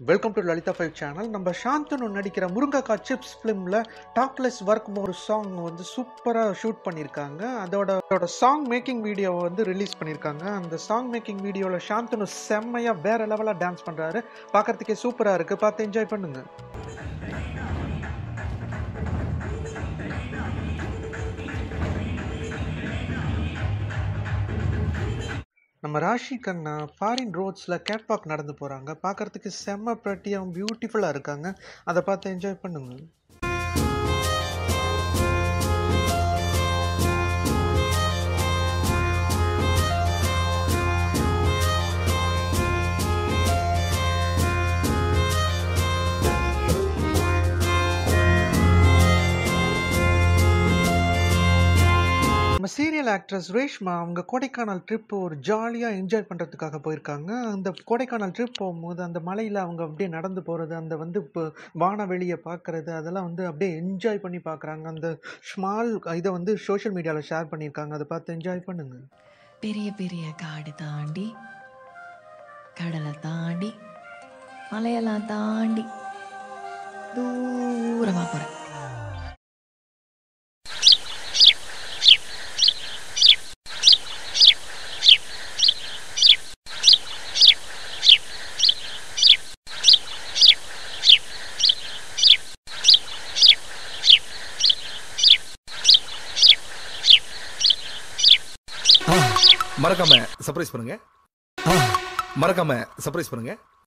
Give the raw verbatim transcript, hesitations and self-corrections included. Welcome to Lalitha five channel. நம்ம Shantanu நடிக்கிற Murungakkai chips filmல டாக்லெஸ் வர்க் ஒரு சாங் வந்து சூப்பரா ஷூட் பண்ணிருக்காங்க. அதோட அதோட சாங் மேக்கிங் வீடியோ வந்து ரிலீஸ் பண்ணிருக்காங்க. அந்த சாங் மேக்கிங் வீடியோல Shantanu செம்மயா வேற லெவல்ல டான்ஸ் பண்றாரு. பார்க்கிறதுக்கே சூப்பரா இருக்கு. பார்த்து என்ஜாய் பண்ணுங்க. நம்ம ராஷி கண்ணா ஃபாரின் ரோட்ஸ்ல கேட் வாக் நடந்து போறாங்க. பார்க்கிறதுக்கு செம்ம பிரட்டியா பியூட்டிஃபுல்லா இருக்காங்க. அதை பார்த்து என்ஜாய் பண்ணுங்க. சீரியல் ஆக்ட்ரஸ் ரேஷ்மா அவங்க கோடைக்கானல் ட்ரிப் ஒரு ஜாலியாக என்ஜாய் பண்ணுறதுக்காக போயிருக்காங்க. அந்த கோடைக்கானல் ட்ரிப் போகும்போது அந்த மலையில் அவங்க அப்படியே நடந்து போகிறது, அந்த வந்து இப்போ வானவெளியை பார்க்குறது, அதெல்லாம் வந்து அப்படியே என்ஜாய் பண்ணி பார்க்குறாங்க. அந்த ஸ்மால் இதை வந்து சோஷியல் மீடியாவில் ஷேர் பண்ணியிருக்காங்க. அதை பார்த்து என்ஜாய் பண்ணுங்க. பெரிய பெரிய காடு தாண்டி, கடலை தாண்டி, மலையெல்லாம் தாண்டி தூரமாக போகிறேன். மறக்காம சர்ப்ரைஸ் பண்ணுங்க மறக்காம சர்ப்ரைஸ் பண்ணுங்க